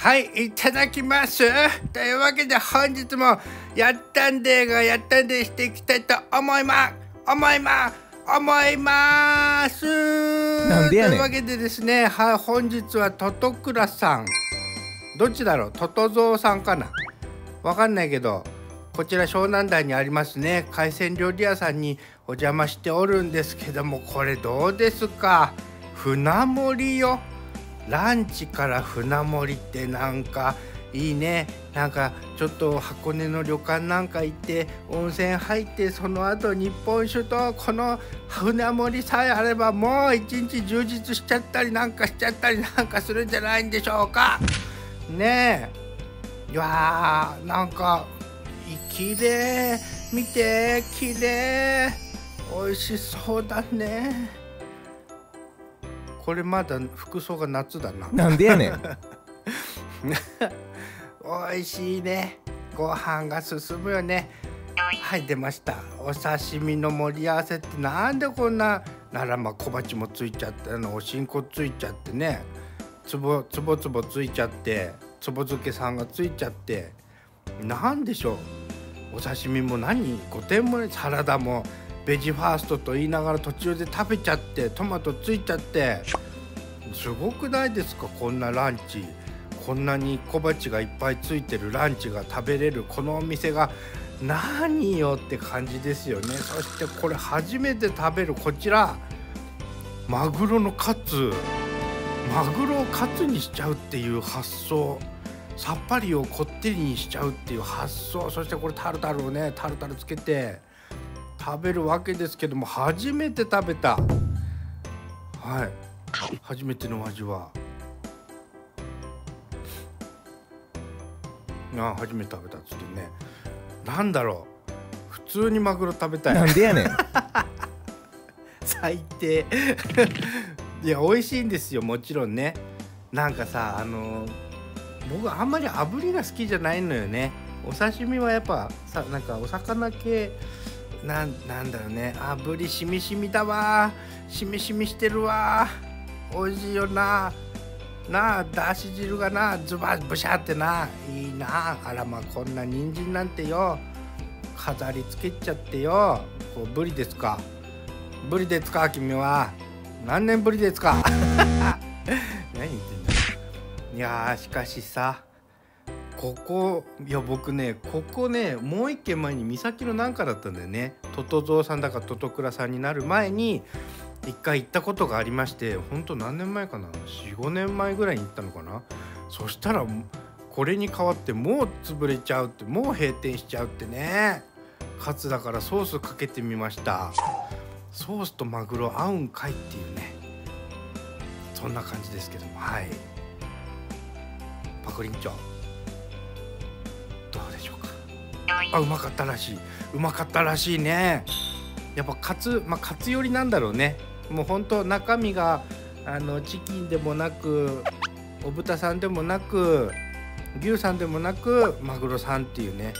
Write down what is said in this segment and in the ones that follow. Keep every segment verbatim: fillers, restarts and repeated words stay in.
はい、いただきます。というわけで本日もやったんでがやったんでしていきたいと思います。思います。思います。なんでやねん。というわけでですね、はい、本日はトトクラさん。どっちだろう、トトゾウさんかな。わかんないけど、こちら湘南台にありますね、海鮮料理屋さんにお邪魔しておるんですけども、これどうですか。船盛りよ。ランチから船盛りってなんかいいね。なんかちょっと箱根の旅館なんか行って温泉入って、その後日本酒とこの船盛りさえあれば、もう一日充実しちゃったりなんかしちゃったりなんかするんじゃないんでしょうかねえ。いやー、なんかきれい、見てきれい、美味しそうだね。これまだ服装が夏だな。なんでやねん。おいしいね。ご飯が進むよね。はい、出ました。お刺身の盛り合わせってなんでこんな、ならま小鉢もついちゃって、あのおしんこついちゃってね。つぼつぼつぼついちゃって、つぼ漬けさんがついちゃって。なんでしょう。お刺身も何、ごてんもね、サラダも。ベジファーストと言いながら途中で食べちゃって、トマトついちゃって、すごくないですか。こんなランチ、こんなに小鉢がいっぱいついてるランチが食べれるこのお店が何よって感じですよね。そしてこれ初めて食べるこちら、マグロのカツ、マグロをカツにしちゃうっていう発想、さっぱりをこってりにしちゃうっていう発想、そしてこれタルタルをね、タルタルつけて食べるわけですけども、初めて食べた。はい、初めての味は、あ、初めて食べたっつってね、なんだろう、普通にマグロ食べたい。なんでやねん。最低。いや、美味しいんですよ、もちろんね。なんかさ、あのー、僕あんまり炙りが好きじゃないのよね。お刺身はやっぱさ、なんかお魚系な ん, なんだろうね、炙りしみしみだわ、しみしみしてるわ、美味しいよな。なあ、だし汁がな、ズバッブシャってな、いいな。あらまあ、こんな人参なんてよ、飾りつけちゃってよ。こうブリですか、ブリですか、君は何年ぶりですか。何言ってんだ。いやー、しかしさ、ここ、いや僕ね、ここね、もう一軒前に三崎のなんかだったんだよね。トトゾウさんだかトトクラさんになる前に一回行ったことがありまして、ほんと何年前かな、よん、ごねんまえぐらいに行ったのかな。そしたらこれに変わってもう潰れちゃうって、もう閉店しちゃうってね。カツだからソースかけてみました。ソースとマグロ合うんかいっていうね、そんな感じですけども。はい、パクリンチョどうでしょうか。あ、うまかったらしい、うまかったらしいね。やっぱカツ、まあ、カツ寄りなんだろうね。もうほんと中身があのチキンでもなく、お豚さんでもなく、牛さんでもなく、マグロさんっていうね。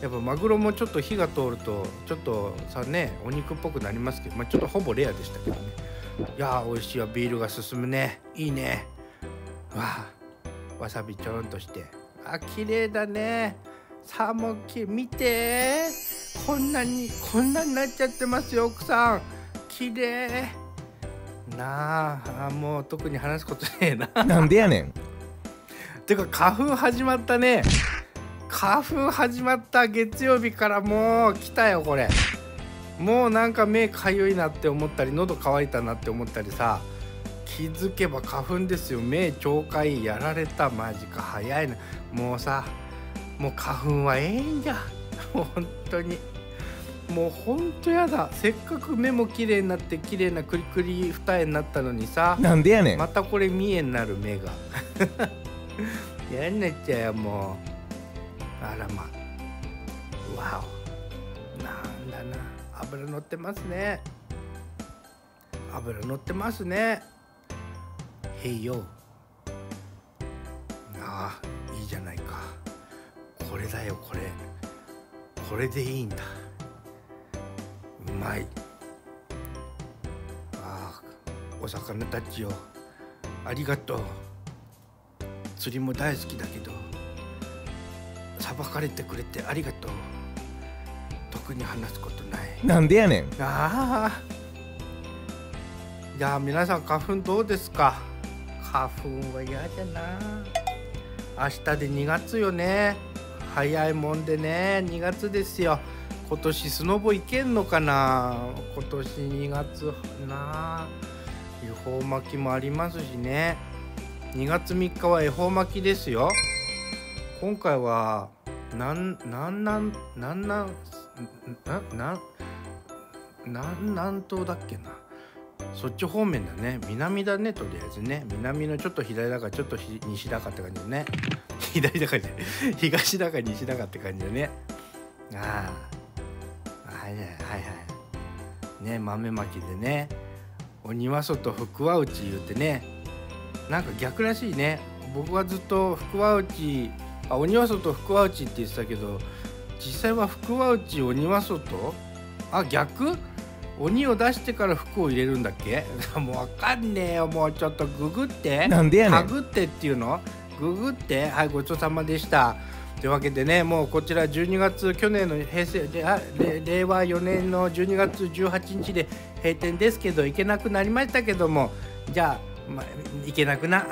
やっぱマグロもちょっと火が通るとちょっとさね、お肉っぽくなりますけど、まあ、ちょっとほぼレアでしたけどね。いやー、美味しいわ。ビールが進むね、いいね。わあ、わさびちょろんとして、あ、綺麗だね。サーモンき、見て、こんなにこんなになっちゃってますよ、奥さん。綺麗なあ。あ、もう特に話すことねえな。なんでやねん。てか花粉始まったね。花粉始まった。月曜日からもう来たよこれ。もうなんか目かゆいなって思ったり、喉乾いたなって思ったりさ、気づけば花粉ですよ。目超過いい、やられた。マジか、早いな。もうさ、もう花粉はええんじゃ、もう本当に、もうほんとやだ。せっかく目も綺麗になって綺麗なクリクリ二重になったのにさ、なんでやねん。またこれ見えになる、目が。やんなっちゃうよ、もう。あらま、わお、なんだな、油乗ってますね、油乗ってますね。へいよ。ああ、いいじゃないか。これだよ、これ。これでいいんだ。うまい。ああ、お魚たちよ、ありがとう。釣りも大好きだけど、さばかれてくれてありがとう。特に話すことない。なんでやねん。ああ、いや、皆さん花粉どうですか？花粉は嫌だな。明日でにがつよね。早いもんでね、にがつですよ。今年スノボ行けんのかな。今年にがつな。恵方巻きもありますしね。にがつみっかは恵方巻きですよ。今回はなんなんなんなんなんなんなんなん島だっけな。そっち方面だね。南だね、とりあえずね。南のちょっと左だかちょっと西だかって感じだね。左だかじゃない。東だか西だかって感じだね。ああ。はいはいはい。ね、豆まきでね。鬼は外、福は内言うてね。なんか逆らしいね。僕はずっと福は内、あ、鬼は外、福は内って言ってたけど、実際は福は内、鬼は外？あ、逆？鬼を出してから服を入れるんだっけ？もうわかんねえよ。もうちょっとググって。なんでやねん。タグってっていうの？ググって。はい、ごちそうさまでした。というわけでね、もうこちらじゅうにがつ、去年の平成で、あ、れいわよねんのじゅうにがつじゅうはちにちで閉店ですけど、行けなくなりましたけども、じゃあ、ま、行けなくな。